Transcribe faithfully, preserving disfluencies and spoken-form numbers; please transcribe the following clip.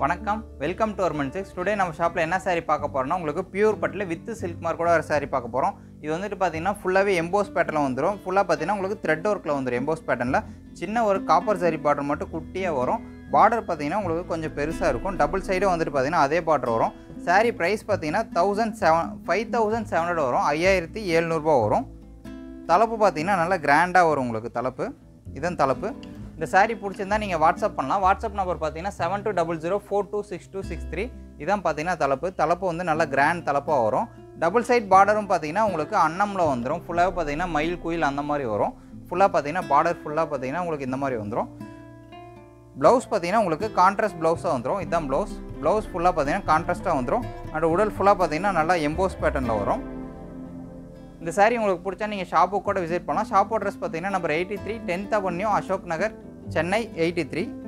Vanakkam, welcome to Varman Silks. Today we shop la enna saree paakaporaana ungalku pure patla with silk mark oda or saree paakaporom. Idu vandu pathina full ave embossed pattern la vandrum. Full ah pathina ungalku thread work la vandrum embossed pattern la. Chinna or copper saree border mattum kuttiya varum. Border pathina ungalku konjam perusa irukum. Double side vandu pathina adhe border varum. Saree price pathina fifty-seven hundred varum. fifty-seven hundred rupees varum. Thalapu pathina nalla grand ah varum ungalku thalapu. Idan thalapu. The saree pudichirundha neenga WhatsApp pannalam. WhatsApp number pathina seven two zero zero four two six two six three. Idhan pathina thalapu thalapu undu nalla grand thalapa varum. Double side border um pathina ungalku annamla vandrum. Full ah pathina mile coil andha mari varum. Full ah pathina border full ah pathina ungalku indha mari vandrum. Blouse pathina ungalku contrast blouse ah vandrum. Idhan blouse. Blouse full ah pathina contrast ah vandrum. And udal full ah pathina nalla embossed pattern la varum. The saree ungalku pudicha neenga shop ku visit pannalam. Shop address pathina number eighty-three tenth avenue Ashok Nagar Chennai eighty-three.